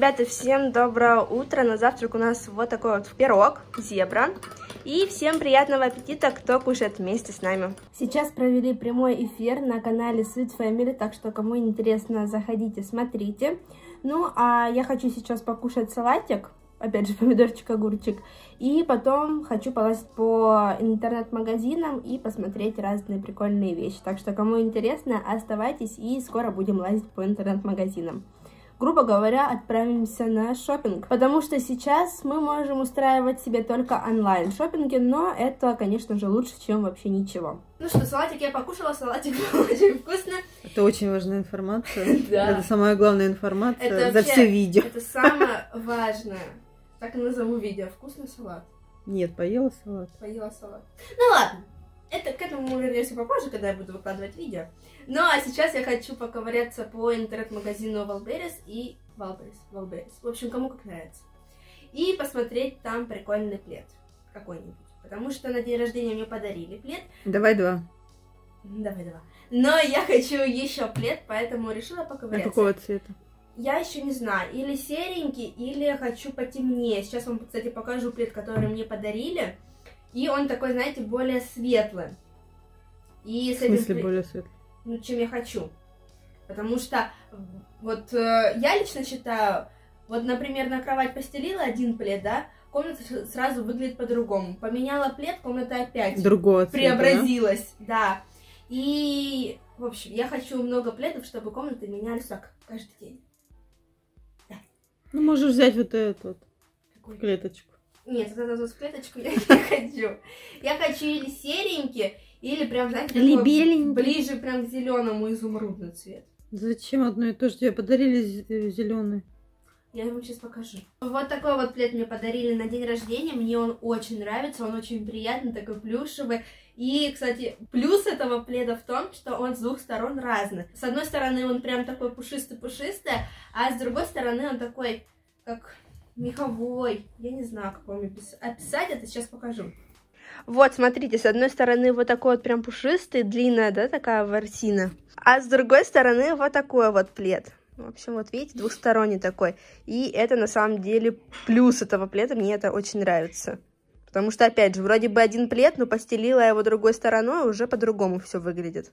Ребята, всем доброе утро. На завтрак у нас вот такой вот пирог, зебра. И всем приятного аппетита, кто кушает вместе с нами. Сейчас провели прямой эфир на канале Sweet Family, так что кому интересно, заходите, смотрите. Ну, а я хочу сейчас покушать салатик. Опять же, помидорчик, огурчик. И потом хочу полазить по интернет-магазинам и посмотреть разные прикольные вещи. Так что, кому интересно, оставайтесь, и скоро будем лазить по интернет-магазинам. Грубо говоря, отправимся на шопинг, потому что сейчас мы можем устраивать себе только онлайн-шопинги, но это, конечно же, лучше, чем вообще ничего. Ну что, салатик я покушала, салатик был очень вкусно. Это очень важная информация. Это самая главная информация за все видео. Это самое важное. Так и назову видео. Вкусный салат. Нет, поела салат. Поела салат. Ну ладно, это к этому мы вернемся попозже, когда я буду выкладывать видео. Ну а сейчас я хочу поковыряться по интернет-магазину Wildberries. В общем, кому как нравится. И посмотреть там прикольный плед какой-нибудь. Потому что на день рождения мне подарили плед. Давай два. Давай два. Но я хочу еще плед, поэтому решила поковыряться. А какого цвета? Я еще не знаю, или серенький, или хочу потемнее. Сейчас вам, кстати, покажу плед, который мне подарили. И он такой, знаете, более светлый. И с этим... В смысле более светлый? Ну, чем я хочу. Потому что, вот я лично считаю, вот, например, на кровать постелила один плед, да, комната сразу выглядит по-другому. Поменяла плед, комната опять другого преобразилась. Цвета, да? Да. И, в общем, я хочу много пледов, чтобы комнаты менялись так каждый день. Да. Ну, можешь взять вот этот клеточку. Нет, вот эту клеточку я не хочу. Я хочу или серенький, или прям, знаете, такой ближе прям к зеленому изумрудный цвет. Зачем одно и то же? Тебе подарили зеленый. Я вам сейчас покажу. Вот такой вот плед мне подарили на день рождения. Мне он очень нравится, он очень приятный, такой плюшевый. И, кстати, плюс этого пледа в том, что он с двух сторон разный. С одной стороны он прям такой пушистый-пушистый, а с другой стороны он такой, как... меховой. Я не знаю, как вам описать это, сейчас покажу. Вот, смотрите, с одной стороны вот такой вот прям пушистый, длинная, да, такая ворсина. А с другой стороны вот такой вот плед. В общем, вот видите, двухсторонний такой. И это на самом деле плюс этого пледа, мне это очень нравится. Потому что, опять же, вроде бы один плед, но постелила его другой стороной, уже по-другому все выглядит.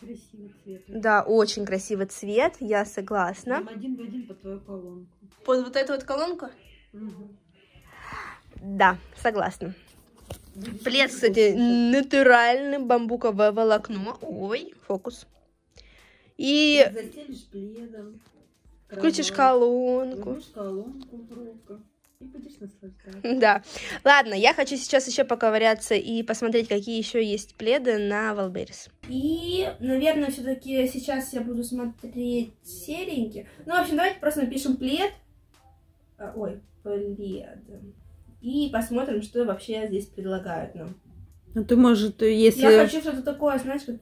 Красивый цвет. Да, очень красивый цвет, я согласна. Там один в один под твою колонку. Под вот эту вот колонку? Угу. Да, согласна. Плед, кстати, натуральный, бамбуковое волокно. Ой, фокус. И застелишь пледом. Включишь колонку. Включишь колонку, пробка. И будешь наслаждаться. Да. Ладно, я хочу сейчас еще поковыряться и посмотреть, какие еще есть пледы на Wildberries. И, наверное, все-таки сейчас я буду смотреть серенькие. Ну, в общем, давайте просто напишем плед. Ой, плед. И посмотрим, что вообще здесь предлагают нам. Ну, ты, может, если... Я хочу что-то такое, знаешь, как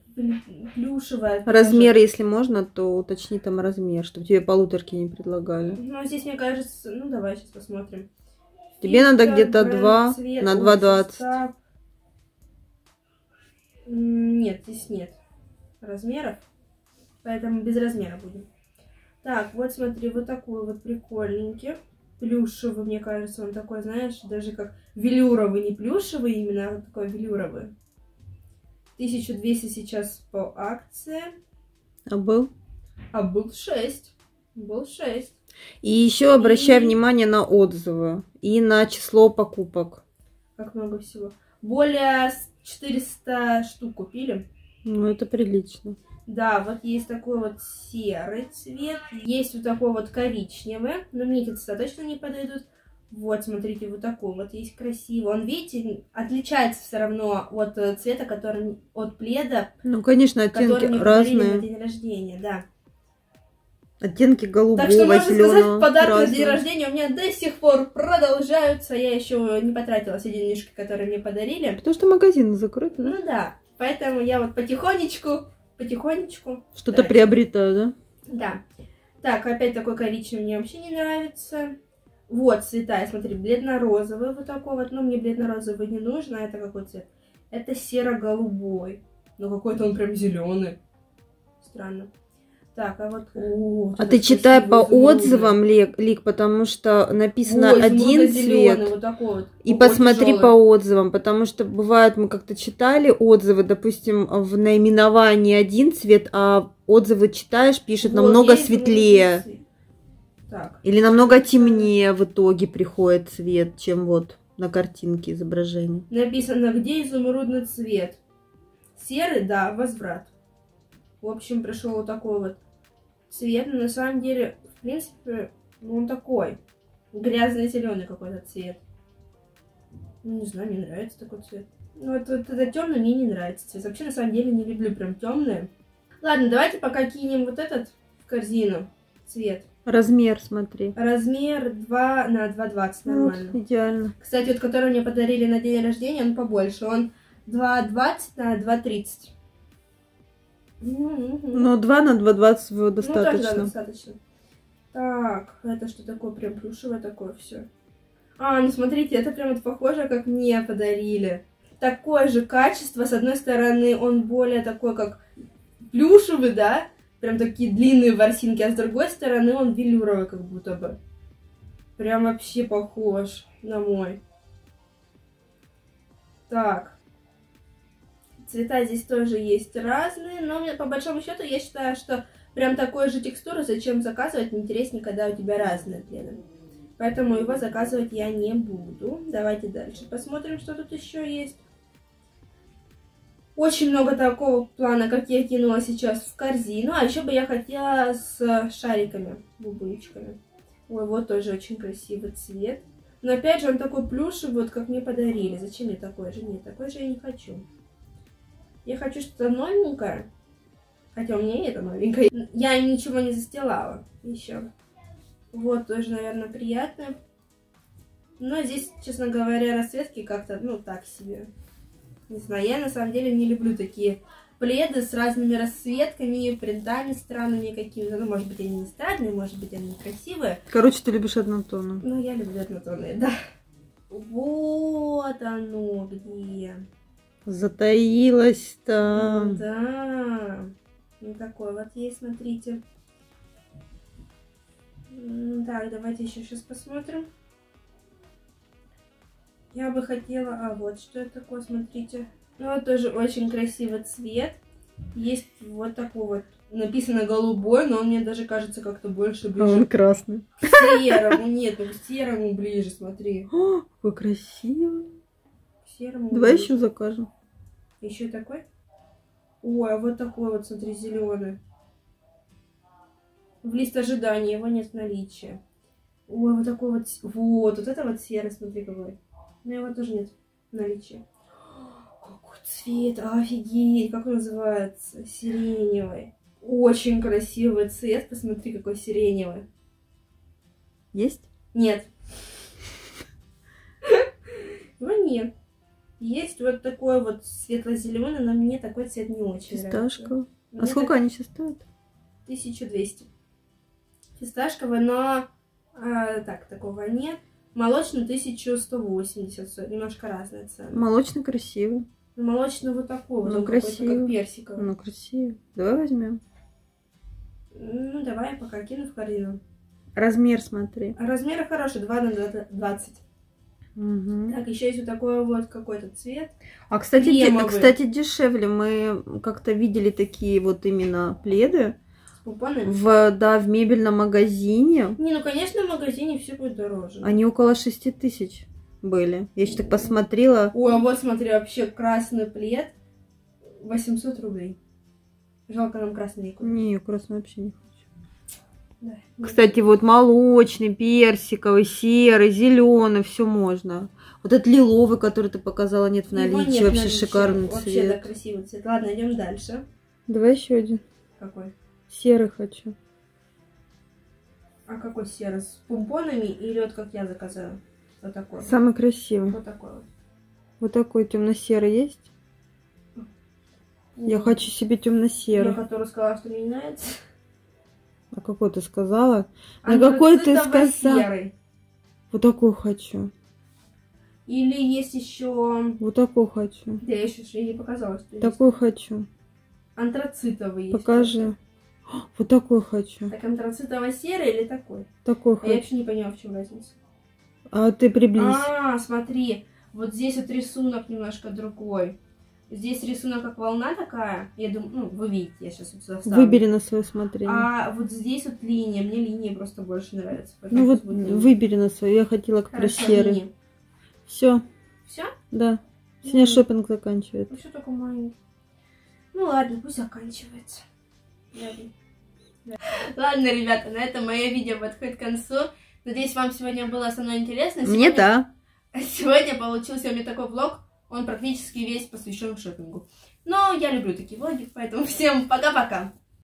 плюшевое. Размер, даже. Если можно, то уточни там размер, чтобы тебе полуторки не предлагали. Ну, здесь, мне кажется... Ну, давай сейчас посмотрим. Тебе надо где-то 2 на 2,20. Нет, здесь нет размеров, поэтому без размера будем. Так, вот смотри, вот такой вот прикольненький. Плюшевый, мне кажется, он такой, знаешь, даже как велюровый, не плюшевый именно, а вот такой велюровый. 1200 сейчас по акции. А был? А был 6. Был 6. И еще обращай внимание на отзывы и на число покупок. Как много всего. Более 400 штук купили. Ну, это прилично. Да, вот есть такой вот серый цвет, есть вот такой вот коричневый, но мне эти цвета точно не подойдут. Вот, смотрите, вот такой вот есть красивый. Он, видите, отличается все равно от цвета, который, от пледа. Ну, конечно, оттенки разные. На день рождения, да. Оттенки голубого, так что, можно сказать, подарки на день рождения у меня до сих пор продолжаются. Я еще не потратила все денежки, которые мне подарили. Потому что магазины закрыты. Ну да, поэтому я вот потихонечку. Что-то приобретаю, да? Да. Так, опять такой коричневый мне вообще не нравится. Вот цвета, смотри, бледно-розовый вот такой вот. Но мне бледно-розовый не нужно. Это какой цвет? Это серо-голубой. Но какой-то он прям зеленый. Странно. Так, а вот... О, а ты читай по отзывам, Лик, потому что написано ой, один цвет. Вот такой вот, и посмотри тяжелый. По отзывам, потому что бывает, мы как-то читали отзывы, допустим, в наименовании один цвет, а отзывы читаешь, пишет вот, намного есть, светлее. Так. Или намного темнее в итоге приходит цвет, чем вот на картинке изображение. Написано, где изумрудный цвет. Серый, да, возврат. В общем, пришел вот такой вот цвет, но на самом деле, в принципе, он такой. Грязно-зеленый какой-то цвет. Ну, не знаю, мне нравится такой цвет. Ну, вот это темный мне не нравится цвет. Вообще, на самом деле, не люблю прям темные. Ладно, давайте пока кинем вот этот в корзину цвет. Размер смотри. Размер 2 на 2,20 нормально. Вот, идеально. Кстати, вот который мне подарили на день рождения, он побольше. Он 2,20 на 2,30. Ну, 2 на 2,20 его достаточно. Ну, тоже, да, достаточно. Так, это что такое? Прям плюшевое такое все. А, ну смотрите, это прям вот похоже, как мне подарили. Такое же качество. С одной стороны, он более такой, как плюшевый, да? Прям такие длинные ворсинки. А с другой стороны, он велюровый, как будто бы. Прям вообще похож на мой. Так. Цвета здесь тоже есть разные, но по большому счету я считаю, что прям такой же текстуру зачем заказывать, интереснее, когда у тебя разные плены. Поэтому его заказывать я не буду. Давайте дальше посмотрим, что тут еще есть. Очень много такого плана, как я кинула сейчас в корзину. А еще бы я хотела с шариками, бубочками. Ой, вот тоже очень красивый цвет. Но опять же он такой плюшевый, вот как мне подарили. Зачем мне такой же? Нет, такой же я не хочу. Я хочу что-то новенькое, хотя у меня нет новенькое. Я ничего не застилала еще. Вот тоже, наверное, приятно. Но здесь, честно говоря, расцветки как-то, ну, так себе. Не знаю, я на самом деле не люблю такие пледы с разными расцветками, принтами странными какими-то. Ну, может быть, они не странные, может быть, они красивые. Короче, ты любишь однотонные. Ну, я люблю однотонные, да. Вот оно где... Затаилась там. Ну, да. Вот такой вот есть, смотрите. Так, давайте еще сейчас посмотрим. Я бы хотела... А вот что это такое, смотрите. Ну, вот тоже очень красивый цвет. Есть вот такой вот. Написано голубой, но он мне даже кажется как-то больше ближе. А он красный. К серому. Нет, ну к серому ближе, смотри. О, какой красивый. К серому. Давай еще закажем. Еще такой? Ой, а вот такой вот, смотри, зеленый. В лист ожидания, его нет в наличии. Ой, вот такой вот. Вот это вот серый, смотри, какой. Но его тоже нет в наличии. Какой цвет, офигеть, как он называется? Сиреневый. Очень красивый цвет, посмотри, какой сиреневый. Есть? Нет. Ну нет. Есть вот такой вот светло-зеленый, но мне такой цвет не очень нравится. Фисташковый. А сколько они сейчас стоят? 1200. Фисташковый, но так, такого нет. Молочный 1180. Немножко разная цена. Молочный красивый. Молочный вот такой. Ну, красивый. Как персиковый. Ну, красивый. Давай возьмем. Ну, давай я пока кину в корзину. Размер смотри. Размеры хорошие. 2 на 20. Угу. Так, еще есть вот такой вот какой-то цвет. А, кстати, дешевле. Мы как-то видели такие вот именно пледы. С купонами? Да, в мебельном магазине. Не, ну, конечно, в магазине все будет дороже. Они около 6000 были. Я еще так посмотрела. Ой, а вот смотри, вообще красный плед 800 рублей. Жалко, нам красный не купить. Не, красный вообще не. Да, кстати, вот молочный, персиковый, серый, зеленый, все можно. Вот этот лиловый, который ты показала, нет в наличии. Нет, вообще шикарный цвет. Вообще, да, красивый цвет. Ладно, идем дальше. Давай еще один. Какой? Серый хочу. А какой серый? С помпонами или вот как я заказала? Вот такой. Самый красивый. Вот такой вот. Вот такой темно-серый есть? Я хочу себе темно-серый. Я который сказала, что мне не нравится. А какой ты сказала? На какой ты сказала? Серый. Вот такой хочу. Или есть еще... Вот такой хочу. Да, я еще не показала, что такой есть. Такой хочу. Антрацитовый есть. Покажи. Вот такой хочу. Так он трансцветово-серый или такой? Такой хочу. Я вообще не поняла, в чем разница. А ты приблизь. А, смотри, вот здесь вот рисунок немножко другой. Здесь рисунок как волна такая. Я думаю, ну, вы видите, я сейчас вот сюда вставлю. Выбери на свое смотрение. А вот здесь вот линия. Мне линии просто больше нравятся. Ну вот выбери на свое. Я хотела как раз серый. Все. Все? Да. Сегодня шопинг заканчивается. Ну, что такое маленький? Ну ладно, пусть заканчивается. Ладно, ребята, на этом мое видео подходит к концу. Надеюсь, вам сегодня было со мной интересно. Мне да. Сегодня получился у меня такой влог. Он практически весь посвящен шопингу. Но я люблю такие влоги, поэтому всем пока-пока!